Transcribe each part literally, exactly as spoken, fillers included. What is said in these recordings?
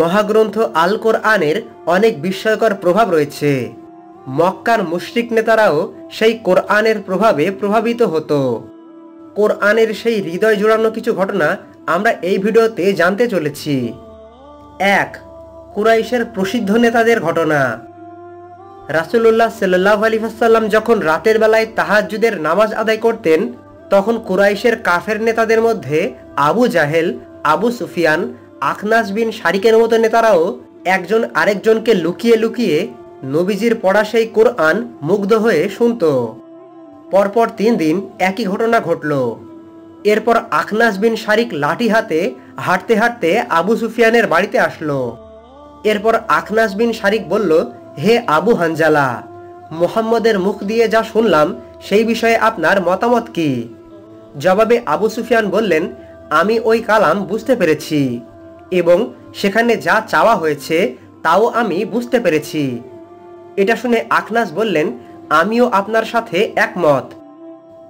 মহাগ্রন্থ আল কোরআনের অনেক বিস্ময়কর প্রভাব রয়েছে। মক্কার মুশরিক নেতারাও সেই কোরআনের প্রভাবে প্রভাবিত হতো। কোরআনের সেই হৃদয় জোড়ানো কিছু ঘটনা আমরা এই ভিডিওতে জানতে চলেছি। এক, কুরাইশের প্রসিদ্ধ নেতাদের ঘটনা। রাসূলুল্লাহ সাল্লাল্লাহু আলাইহি ওয়াসাল্লাম যখন রাতের বেলায় তাহাজ্জুদের নামাজ আদায় করতেন, তখন কুরাইশের কাফের নেতাদের মধ্যে আবু জাহেল, আবু সুফিয়ান, আখনাস বিন শারিকের মতো নেতারাও একজন আরেকজনকে লুকিয়ে লুকিয়ে নবীজির পড়া সেই কোরআন মুগ্ধ হয়ে শুনত। পরপর তিন দিন একই ঘটনা ঘটল। এরপর আখনাস বিন শারিক লাঠি হাতে হাঁটতে হাঁটতে আবু সুফিয়ানের বাড়িতে আসলো। এরপর আখনাস বিন শারিক বলল, হে আবু হানজালা, মুহাম্মদের মুখ দিয়ে যা শুনলাম সেই বিষয়ে আপনার মতামত কি? জবাবে আবু সুফিয়ান বললেন, আমি ওই কালাম বুঝতে পেরেছি এবং সেখানে যা চাওয়া হয়েছে তাও আমি বুঝতে পেরেছি। এটা শুনে আখনাস বললেন, আমিও আপনার সাথে একমত।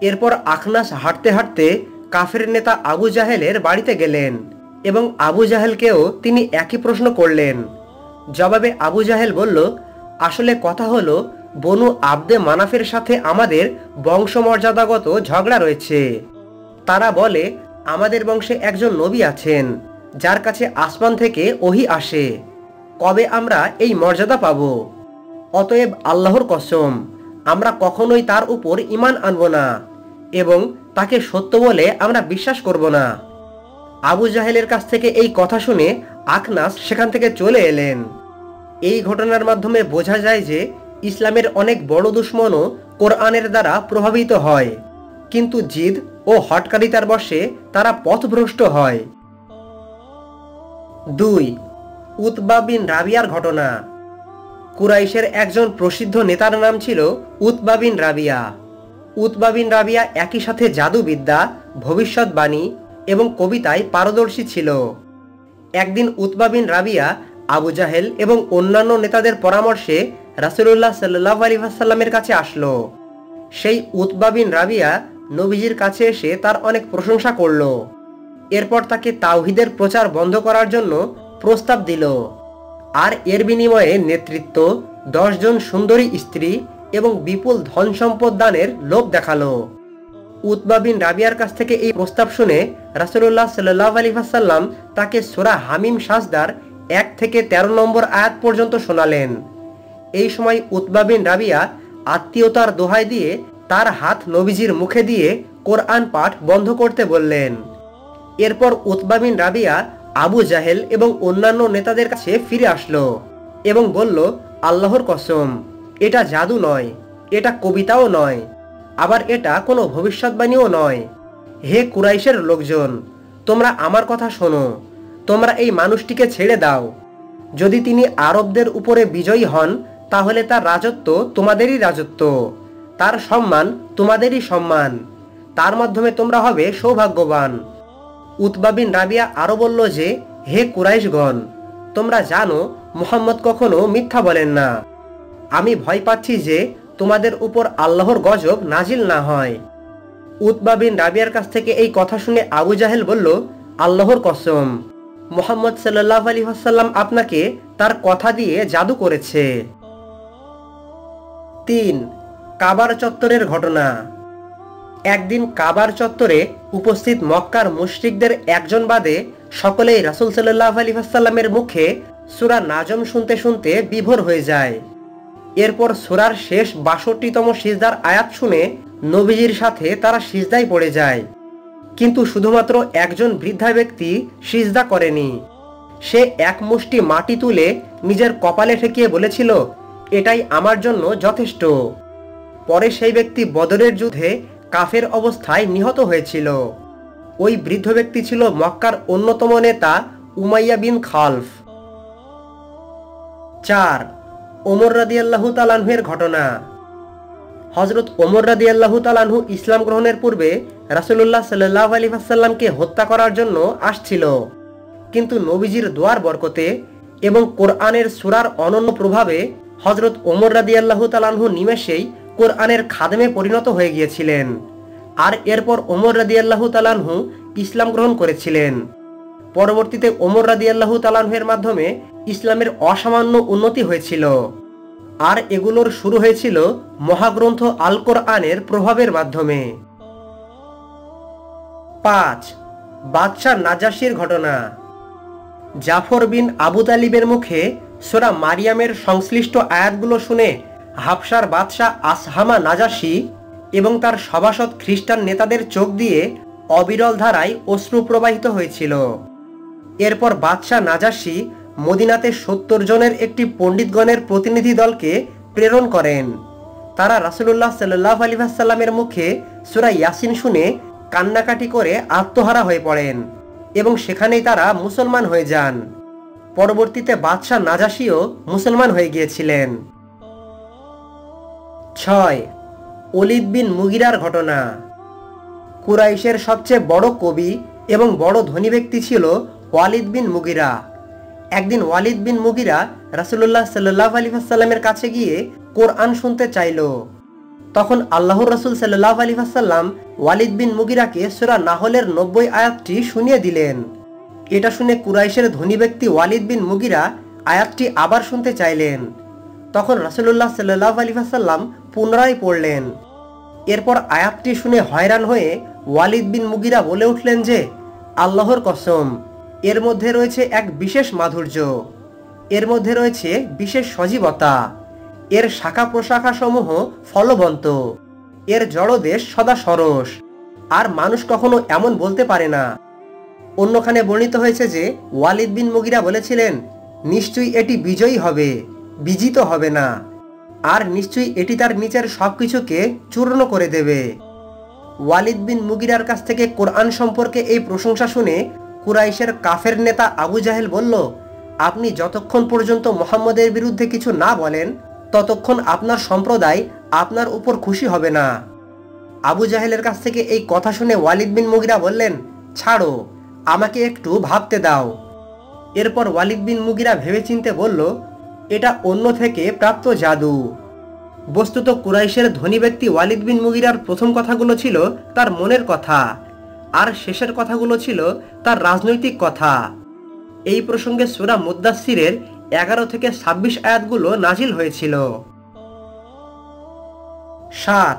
এরপর আখনাস হাঁটতে হাঁটতে কাফের নেতা আবু জাহেলের বাড়িতে গেলেন এবং আবু জাহেলকেও তিনি একই প্রশ্ন করলেন। জবাবে আবু জাহেল বলল, আসলে কথা হলো, বনু আব্দে মানাফের সাথে আমাদের বংশমর্যাদাগত ঝগড়া রয়েছে। তারা বলে আমাদের বংশে একজন নবী আছেন যার কাছে আসমান থেকে ওহী আসে। কবে আমরা এই মর্যাদা পাব? অতএব আল্লাহর কসম, আমরা কখনোই তার উপর ঈমান আনব না এবং তাকে সত্য বলে আমরা বিশ্বাস করব না। আবু জাহেলের কাছ থেকে এই কথা শুনে আখনাস সেখান থেকে চলে এলেন। এই ঘটনার মাধ্যমে বোঝা যায় যে ইসলামের অনেক বড় দুশ্মনও কোরআনের দ্বারা প্রভাবিত হয়, কিন্তু জিদ ও হটকারিতার বশে তারা পথভ্রষ্ট হয়। দুই, উতবা বিন রাবিয়ার ঘটনা। কুরাইশের একজন প্রসিদ্ধ নেতার নাম ছিল উতবা বিন রাবি'আহ। উতবা বিন রাবি'আহ একই সাথে জাদুবিদ্যা, ভবিষ্যৎবাণী এবং কবিতায় পারদর্শী ছিল। একদিন উতবা বিন রাবি'আহ আবু জাহেল এবং অন্যান্য নেতাদের পরামর্শে রাসূলুল্লাহ সাল্লাল্লাহু আলাইহি ওয়াসাল্লামের কাছে আসলো। সেই উতবা বিন রাবি'আহ নবীজির কাছে এসে তার অনেক প্রশংসা করল। এরপর তাকে তাওহীদের প্রচার বন্ধ করার জন্য প্রস্তাব দিল, আর এর বিনিময়ে নেতৃত্ব, দশজন সুন্দরী স্ত্রী এবং বিপুল ধন সম্পদ দানের লোভ দেখালো। উতবা বিন রাবি'আর কাছ থেকে এই প্রস্তাব শুনে রাসূলুল্লাহ সাল্লাল্লাহু আলাইহি ওয়াসাল্লাম তাকে সূরাহ হামিম সাজদার এক থেকে তেরো নম্বর আয়াত পর্যন্ত শোনালেন। এই সময় উতবা বিন রাবি'আহ আত্মীয়তার দোহাই দিয়ে তার হাত নবীজির মুখে দিয়ে কোরআন পাঠ বন্ধ করতে বললেন। এরপর উতবা বিন রাবি'আহ আবু জাহেল এবং অন্যান্য নেতাদের কাছে ফিরে আসলো এবং বলল, আল্লাহর কসম, এটা জাদু নয়, এটা কবিতাও নয়, আবার এটা কোনো ভবিষ্যৎবাণীও নয়। হে কুরাইশের লোকজন, তোমরা আমার কথা শোনো, তোমরা এই মানুষটিকে ছেড়ে দাও। যদি তিনি আরবদের উপরে বিজয়ী হন তাহলে তার রাজত্ব তোমাদেরই রাজত্ব, তার সম্মান তোমাদেরই সম্মান, তার মাধ্যমে তোমরা হবে সৌভাগ্যবান। উতবা বিন রাবি'আহ আরও বলল যে, হে কুরাইশগণ, তোমরা জানো মুহাম্মদ কখনো মিথ্যা বলেন না। আমি ভয় পাচ্ছি যে তোমাদের উপর আল্লাহর গজব নাজিল না হয়। উতবা বিন রাবি'আর কাছ থেকে এই কথা শুনে আবু জাহেল বলল, আল্লাহর কসম, মুহাম্মদ সাল্লাল্লাহু আলাইহি ওয়াসাল্লাম আপনাকে তার কথা দিয়ে জাদু করেছে। তিন, কাবার চত্বরের ঘটনা। একদিন কাবার চত্বরে উপস্থিত মক্কার মুশরিকদের একজন বাদে সকলেই রাসূল সাল্লাল্লাহু আলাইহি ওয়াসাল্লামের মুখে সূরা নাজম শুনতে শুনতে বিভোর হয়ে যায়। এরপর সূরার শেষ বাষট্টিতম সিজদার আয়াত শুনে নবীজির সাথে তারা সিজদায় পড়ে যায়, কিন্তু শুধুমাত্র একজন বৃদ্ধা ব্যক্তি সিজদা করেনি। সে এক মুষ্টি মাটি তুলে নিজের কপালে ঠেকিয়ে বলেছিল, এটাই আমার জন্য যথেষ্ট। পরে সেই ব্যক্তি বদরের যুদ্ধে কাফের অবস্থায় নিহত হয়েছিল। ওই বৃদ্ধ ব্যক্তি ছিল মক্কার অন্যতম নেতা উমাইয়া বিন খালফ। চার, ওমর রাদিয়াল্লাহু তাআলা আনহুর ঘটনা। হযরত ওমর রাদিয়াল্লাহু তাআলা আনহু ইসলাম গ্রহণের পূর্বে রাসূলুল্লাহ সাল্লাল্লাহু আলাইহি ওয়াসাল্লামকে হত্যা করার জন্য আসছিল, কিন্তু নবীজির দোয়ার বরকতে এবং কোরআনের সূরার অনন্য প্রভাবে হযরত ওমর রাদিয়াল্লাহু তাআলা আনহু নিমেষেই কোরআনের খাদেমে পরিণত হয়ে গিয়েছিলেন। আর এরপর ওমর রাদিয়াল্লাহু তাআলা আনহু ইসলাম গ্রহণ করেছিলেন। পরবর্তীতে ওমর রাদিয়াল্লাহু তাআলা আনহুর মাধ্যমে ইসলামের অসামান্য উন্নতি হয়েছিল। আর এগুলোর শুরু হয়েছিল মহাগ্রন্থ আল কোরআনের প্রভাবের মাধ্যমে। পাঁচ, বাদশা নাজাশীর ঘটনা। জাফর বিন আবু তালিবের মুখে সূরা মারিয়ামের সংশ্লিষ্ট আয়াতগুলো শুনে হাবশার বাদশা আসহামা নাজাশী এবং তার সভাসদ খ্রিস্টান নেতাদের চোখ দিয়ে অবিরল ধারায় অশ্রু প্রবাহিত হয়েছিল। এরপর বাদশা নাজাশী মদিনাতে সত্তর জনের একটি পণ্ডিতগণের প্রতিনিধি দলকে প্রেরণ করেন। তারা রাসূলুল্লাহ সাল্লাল্লাহু আলাইহি ওয়াসাল্লামের মুখে সূরা ইয়াসিন শুনে কান্নাকাটি করে আত্মহারা হয়ে পড়েন এবং সেখানেই তারা মুসলমান হয়ে যান। পরবর্তীতে বাদশা নাজাশীও মুসলমান হয়ে গিয়েছিলেন। ছয়, ওয়ালিদ বিন মুগীরার ঘটনা। কুরাইশের সবচেয়ে বড় কবি এবং বড় ধনী ব্যক্তি ছিল ওয়ালিদ বিন মুগীরা। একদিন ওয়ালিদ বিন মুগীরা রাসূলুল্লাহ সাল্লাল্লাহু আলাইহি ওয়াসাল্লামের কাছে গিয়ে কোরআন শুনতে চাইল। তখন আল্লাহর রাসূল সাল্লাল্লাহু আলাইহি ওয়াসাল্লাম ওয়ালিদ বিন মুগীরাকে সূরা নাহলের নব্বই আয়াতটি শুনিয়ে দিলেন। এটা শুনে কুরাইশের ধনী ব্যক্তি ওয়ালিদ বিন মুগীরা আয়াতটি আবার শুনতে চাইলেন। তখন রাসূলুল্লাহ সাল্লাল্লাহু আলাইহি ওয়াসাল্লাম পুনরায় পড়লেন। এরপর আয়াতটি শুনে হয়রান হয়ে ওয়ালিদ বিন মুগীরা বলে উঠলেন যে, আল্লাহর কসম, এর মধ্যে রয়েছে এক বিশেষ মাধুর্য, এর মধ্যে রয়েছে বিশেষ সজীবতা, এর শাখা প্রশাখা সমূহ ফলবন্ত, এর জড়দেশ সদা সরস, আর মানুষ কখনো এমন বলতে পারে না। অন্যখানে বর্ণিত হয়েছে যে ওয়ালিদ বিন মুগীরা বলেছিলেন, নিশ্চয়ই এটি বিজয়ী হবে, বিজিত হবে না, আর নিশ্চয়ই এটি তার নিচের সব কিছুকে চূর্ণ করে দেবে। ওয়ালিদ বিন মুগীরার কাছ থেকে কোরআন সম্পর্কে এই প্রশংসা শুনে কুরাইশের কাফের নেতা আবু জাহেল বলল, আপনি যতক্ষণ পর্যন্ত মুহাম্মদের বিরুদ্ধে কিছু না বলেন ততক্ষণ আপনার সম্প্রদায় আপনার উপর খুশি হবে না। আবু জাহেলের কাছ থেকে এই কথা শুনে ওয়ালিদ বিন মুগীরা বললেন, ছাড়ো, আমাকে একটু ভাবতে দাও। এরপর ওয়ালিদ বিন মুগীরা ভেবেচিন্তে বলল, এটা অন্য থেকে প্রাপ্ত জাদু। বস্তুত কুরাইশের ধনী ব্যক্তি ওয়ালিদ বিন মুগীরার প্রথম কথাগুলো ছিল তার মনের কথা, আর শেষের কথাগুলো ছিল তার রাজনৈতিক কথা। এই প্রসঙ্গে সূরা মুদ্দাসসিরের এগারো থেকে ছাব্বিশ আয়াতগুলো নাজিল হয়েছিল। সাত,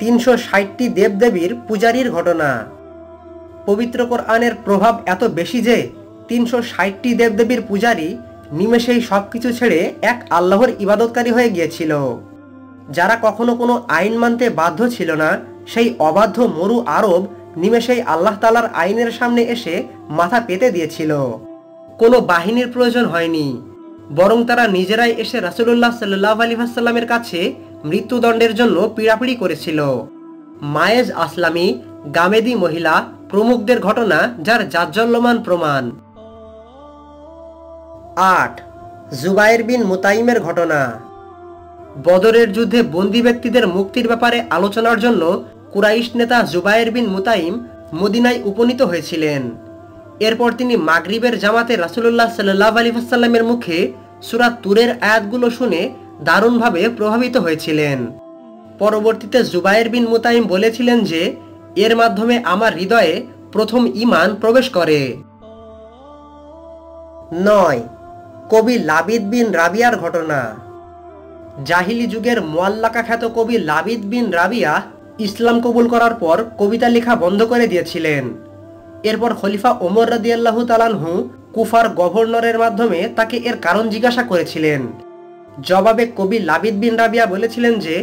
তিনশো ষাটটি দেবদেবীর পূজারীর ঘটনা। পবিত্র কোরআনের প্রভাব এত বেশি যে তিনশো ষাটটি দেবদেবীর পূজারী নিমেষেই সব কিছু ছেড়ে এক আল্লাহর ইবাদতকারী হয়ে গিয়েছিল। যারা কখনো কোনো আইন মানতে বাধ্য ছিল না, সেই অবাধ্য মরু আরব নিমেষেই আল্লাহ তাআলার আইনের সামনে এসে মাথা পেতে দিয়েছিল। কোনো বাহিনীর প্রয়োজন হয়নি, বরং তারা নিজেরাই এসে রাসূলুল্লাহ সাল্লাল্লাহু আলাইহি ওয়াসাল্লামের কাছে মৃত্যুদণ্ডের জন্য পিড়াপিড়ি করেছিল। মায়েজ আসলামী, গামেদি মহিলা প্রমুখদের ঘটনা যার জাজ্জল্যমান প্রমাণ। আট, জুবাইর বিন মুতাইমের ঘটনা। বদরের যুদ্ধে বন্দী ব্যক্তিদের মুক্তির ব্যাপারে আলোচনার জন্য কুরাইশ নেতা জুবাইর বিন মুতাইম মদিনায় উপনীত হয়েছিলেন। এরপর তিনি মাগরিবের জামাতে রাসূলুল্লাহ সাল্লাল্লাহু আলাইহি ওয়াসাল্লামের মুখে সূরা তুরের আয়াতগুলো শুনে দারুণভাবে প্রভাবিত হয়েছিলেন। পরবর্তীতে জুবাইর বিন মুতাইম বলেছিলেন যে, এর মাধ্যমে আমার হৃদয়ে প্রথম ঈমান প্রবেশ করে। নয়, কবি লাবিদ বিন রাবিয়ার ঘটনা। জাহিলি যুগের মুআল্লাকা খ্যাত কবি লাবিদ বিন রাবিয়াহ ইসলাম কবুল করার পর কবিতা লেখা বন্ধ করে দিয়েছিলেন। এরপর খলিফা ওমর রাদিয়াল্লাহু তাআলা আনহু কুফার গভর্নরের মাধ্যমে তাকে এর কারণ জিজ্ঞাসা করেছিলেন। জবাবে কবি লাবিদ বিন রাবিয়া বলেছিলেন যে,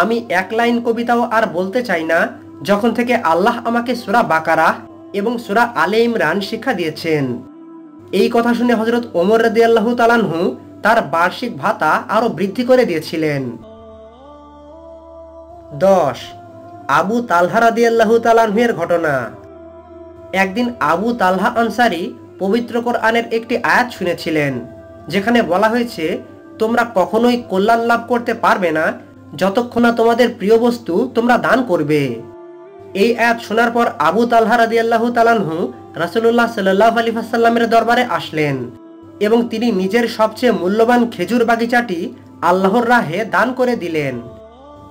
আমি এক লাইন কবিতাও আর বলতে চাই না, যখন থেকে আল্লাহ আমাকে সূরা বাকারাহ এবং সূরা আলে ইমরান শিক্ষা দিয়েছেন। এই কথা শুনে হযরত ওমর রাদিয়াল্লাহু তাআলা আনহু তার বার্ষিক ভাতা আরো বৃদ্ধি করে দিয়েছিলেন। দশ, আবু তালহা রাদিয়াল্লাহু তাআলা আনহুর ঘটনা। একদিন আবু তালহা আনসারী পবিত্র কোরআনের একটি আয়াত শুনেছিলেন, যেখানে বলা হয়েছে, তোমরা কখনোই কল্যাণ লাভ করতে পারবে না যতক্ষণ না তোমাদের প্রিয় বস্তু তোমরা দান করবে। এই আয়াত শোনার পর আবু তালহা রাদিয়াল্লাহু তাআলা আনহু রাসূলুল্লাহ সাল্লাল্লাহু আলাইহি ওয়াসাল্লামের দরবারে আসলেন এবং তিনি নিজের সবচেয়ে মূল্যবান খেজুর বাগিচাটি আল্লাহর রাহে দান করে দিলেন।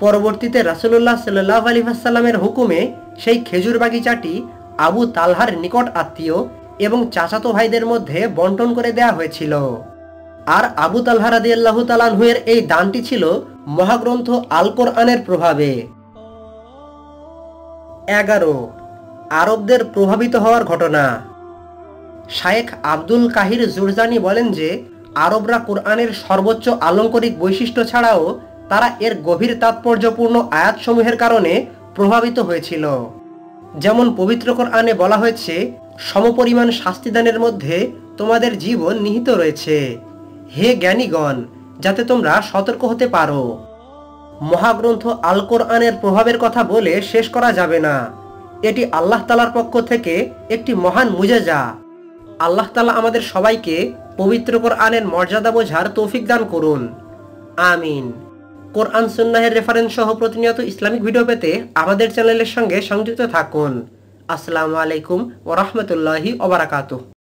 পরবর্তীতে রাসূলুল্লাহ সাল্লাল্লাহু আলাইহি ওয়াসাল্লামের হুকুমে সেই খেজুর বাগিচাটি আবু তালহার নিকট আত্মীয় एवं चाचातो भाईदेर मध्य बंटन करे देया हयेछिल। आर आबू तालहा रादियाल्लाहु ताआला आनहुर एई दानटी छिलो महाग्रंथ आल कुरआनेर प्रभावे। एगारो आरबदेर प्रभावित हওয়ার घटना। शायेख आब्दुल काहिर जुरजानी बोलेन जे आरबरा कुरआनेर सर्वोच्च आलंकारिक वैशिष्ट्य छाड़ाओ तारा एर गभीर तात्पर्यपूर्ण आयातসমূहेर कारणे प्रभावित हয়েছিল। যেমন পবিত্র কোরআনে বলা হয়েছে, সমপরিমাণ শাস্তিদানের মধ্যে তোমাদের জীবন নিহিত রয়েছে হে জ্ঞানীগণ, যাতে তোমরা সতর্ক হতে পারো। মহাগ্রন্থ আল কোরআনের প্রভাবের কথা বলে শেষ করা যাবে না। এটি আল্লাহ তাআলার পক্ষ থেকে একটি মহান মুজিজা। আল্লাহ তাআলা আমাদের সবাইকে পবিত্র কোরআনের মর্যাদা বোঝার তৌফিক দান করুন, আমিন। কোরআন সুন্নাহের রেফারেন্স সহ প্রতিনিয়ত ইসলামিক ভিডিও পেতে আমাদের চ্যানেলের সঙ্গে সংযুক্ত থাকুন। আসসালামু আলাইকুম ওয়া রাহমাতুল্লাহি ওয়া বারাকাতুহু।